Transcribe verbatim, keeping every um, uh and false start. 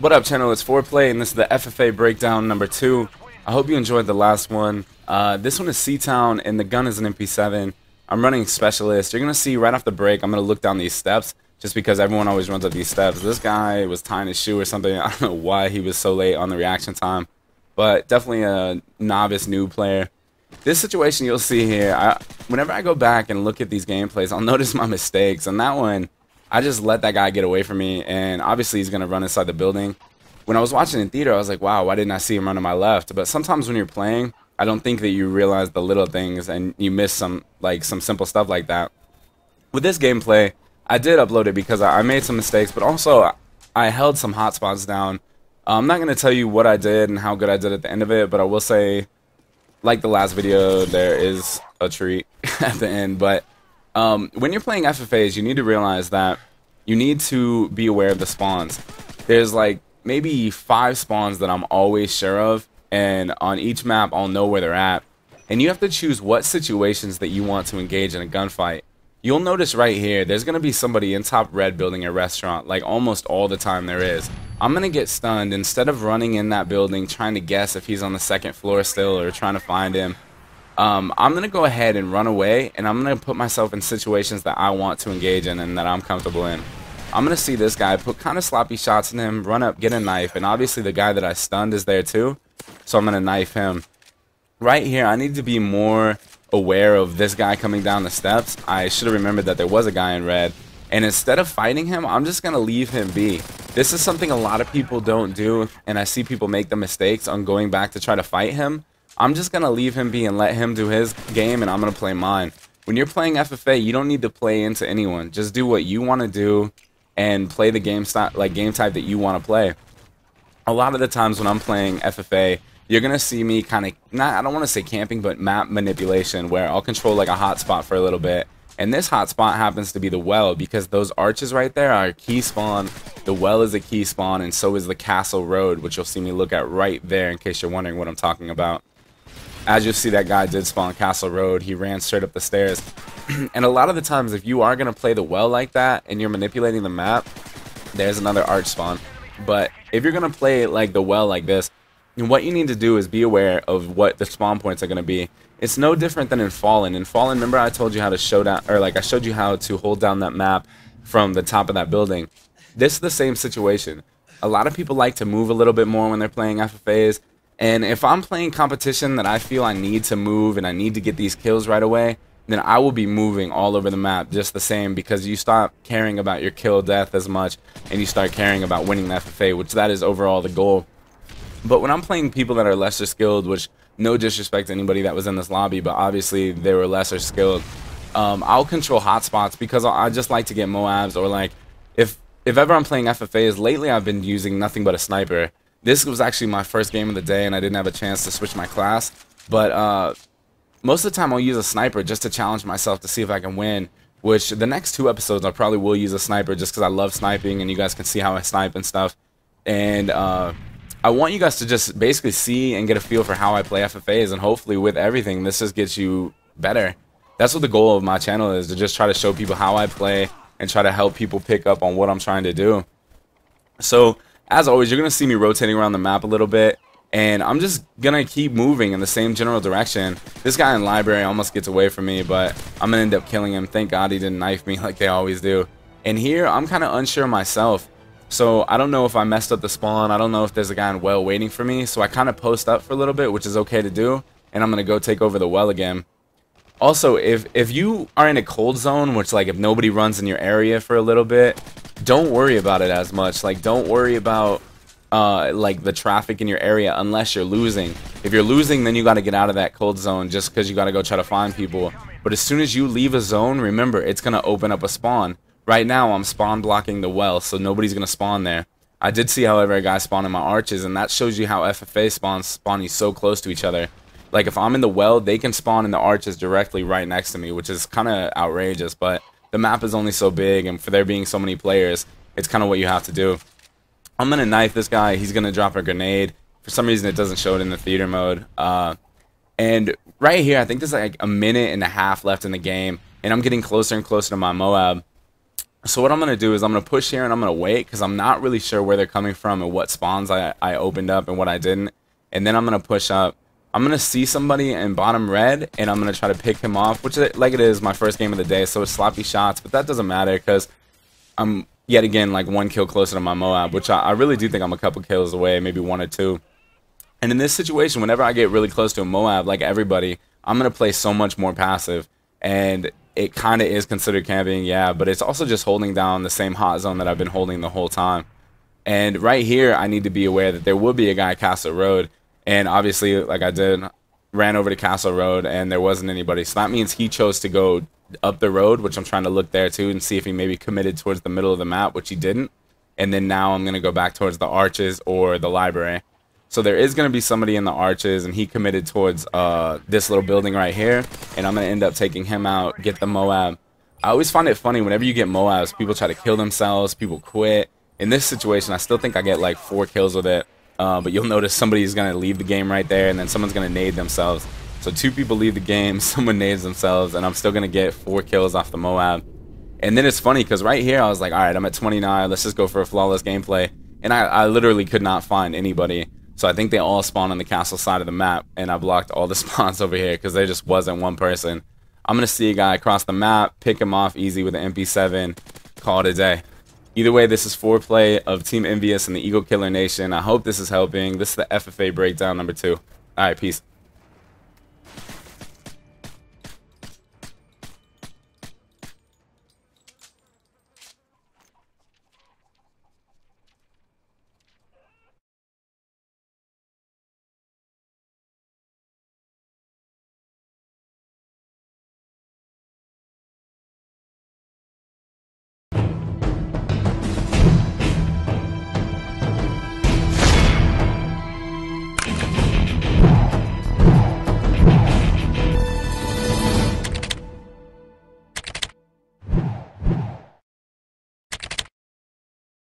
What up, channel? It's FoRePLayy, and this is the F F A Breakdown number two. I hope you enjoyed the last one. Uh, this one is SeaTown, and the gun is an M P seven. I'm running Specialist. You're going to see right off the break, I'm going to look down these steps, just because everyone always runs up these steps. This guy was tying his shoe or something. I don't know why he was so late on the reaction time, but definitely a novice, new player. This situation you'll see here, I, whenever I go back and look at these gameplays, I'll notice my mistakes, and that one, I just let that guy get away from me, and obviously he's going to run inside the building. When I was watching in theater, I was like, wow, why didn't I see him run to my left? But sometimes when you're playing, I don't think that you realize the little things, and you miss some like some simple stuff like that. With this gameplay, I did upload it because I, I made some mistakes, but also I held some hotspots down. Uh, I'm not going to tell you what I did and how good I did at the end of it, but I will say, like the last video, there is a treat at the end, but... Um, when you're playing F F As, you need to realize that you need to be aware of the spawns. There's like maybe five spawns that I'm always sure of, and on each map I'll know where they're at. And you have to choose what situations that you want to engage in a gunfight. You'll notice right here, there's going to be somebody in top red building a restaurant, like almost all the time there is. I'm going to get stunned. Instead of running in that building, trying to guess if he's on the second floor still or trying to find him, Um, I'm going to go ahead and run away, and I'm going to put myself in situations that I want to engage in and that I'm comfortable in. I'm going to see this guy, put kind of sloppy shots in him, run up, get a knife, and obviously the guy that I stunned is there too, so I'm going to knife him. Right here, I need to be more aware of this guy coming down the steps. I should have remembered that there was a guy in red, and instead of fighting him, I'm just going to leave him be. This is something a lot of people don't do, and I see people make the mistakes on going back to try to fight him. I'm just going to leave him be and let him do his game, and I'm going to play mine. When you're playing F F A, you don't need to play into anyone. Just do what you want to do and play the game style, like game type that you want to play. A lot of the times when I'm playing F F A, you're going to see me kind of, not I don't want to say camping, but map manipulation, where I'll control like a hotspot for a little bit. And this hotspot happens to be the well, because those arches right there are a key spawn. The well is a key spawn, and so is the castle road, which you'll see me look at right there in case you're wondering what I'm talking about. As you'll see, that guy did spawn Castle Road. He ran straight up the stairs. And a lot of the times, if you are going to play the well like that and you're manipulating the map, there's another arch spawn. But if you're going to play like the well like this, what you need to do is be aware of what the spawn points are going to be. It's no different than in Fallen. In Fallen, remember I told you how to show down, or like I showed you how to hold down that map from the top of that building. This is the same situation. A lot of people like to move a little bit more when they're playing F F As. And if I'm playing competition that I feel I need to move and I need to get these kills right away, then I will be moving all over the map just the same, because you stop caring about your kill death as much and you start caring about winning the F F A, which that is overall the goal. But when I'm playing people that are lesser skilled, which no disrespect to anybody that was in this lobby, but obviously they were lesser skilled, um, I'll control hotspots because I just like to get Moabs, or like if, if ever I'm playing F F As, lately I've been using nothing but a sniper. This was actually my first game of the day, and I didn't have a chance to switch my class. But uh, most of the time, I'll use a sniper just to challenge myself to see if I can win, which the next two episodes, I probably will use a sniper just because I love sniping, and you guys can see how I snipe and stuff. And uh, I want you guys to just basically see and get a feel for how I play F F As, and hopefully with everything, this just gets you better. That's what the goal of my channel is, to just try to show people how I play and try to help people pick up on what I'm trying to do. So... as always, you're going to see me rotating around the map a little bit, and I'm just going to keep moving in the same general direction. This guy in library almost gets away from me, but I'm going to end up killing him. Thank God he didn't knife me like they always do. And here, I'm kind of unsure myself, so I don't know if I messed up the spawn. I don't know if there's a guy in well waiting for me, so I kind of post up for a little bit, which is okay to do, and I'm going to go take over the well again. Also, if, if you are in a cold zone, which like if nobody runs in your area for a little bit, don't worry about it as much. Like, don't worry about uh, like the traffic in your area unless you're losing. If you're losing, then you got to get out of that cold zone just because you got to go try to find people. But as soon as you leave a zone, remember, it's going to open up a spawn. Right now, I'm spawn blocking the well, so nobody's going to spawn there. I did see, however, a guy spawn in my arches, and that shows you how F F A spawns spawn you so close to each other. Like, if I'm in the well, they can spawn in the arches directly right next to me, which is kind of outrageous, but... the map is only so big, and for there being so many players, it's kind of what you have to do. I'm going to knife this guy. He's going to drop a grenade. For some reason, it doesn't show it in the theater mode. Uh, and right here, I think there's like a minute and a half left in the game, and I'm getting closer and closer to my Moab. So what I'm going to do is I'm going to push here and I'm going to wait because I'm not really sure where they're coming from and what spawns I, I opened up and what I didn't. And then I'm going to push up. I'm going to see somebody in bottom red and I'm going to try to pick him off, which like it is my first game of the day. So it's sloppy shots, but that doesn't matter because I'm yet again like one kill closer to my Moab, which I, I really do think I'm a couple kills away, maybe one or two. And in this situation, whenever I get really close to a Moab, like everybody, I'm going to play so much more passive. And it kind of is considered camping, yeah, but it's also just holding down the same hot zone that I've been holding the whole time. And right here, I need to be aware that there will be a guy Castle Road. And obviously, like I did, ran over to Castle Road, and there wasn't anybody. So that means he chose to go up the road, which I'm trying to look there, too, and see if he maybe committed towards the middle of the map, which he didn't. And then now I'm going to go back towards the arches or the library. So there is going to be somebody in the arches, and he committed towards uh, this little building right here. And I'm going to end up taking him out, get the Moab. I always find it funny, whenever you get Moabs, people try to kill themselves, people quit. In this situation, I still think I get like four kills with it. Uh, but you'll notice somebody's going to leave the game right there, and then someone's going to nade themselves. So two people leave the game, someone nades themselves, and I'm still going to get four kills off the Moab. And then it's funny, because right here, I was like, all right, I'm at twenty-nine, let's just go for a flawless gameplay. And I, I literally could not find anybody. So I think they all spawn on the castle side of the map, and I blocked all the spawns over here because there just wasn't one person. I'm going to see a guy across the map, pick him off easy with an M P seven, call it a day. Either way, this is FoRePLayy of Team Envious and the Eagle Killer Nation. I hope this is helping. This is the F F A Breakdown number two. All right, peace.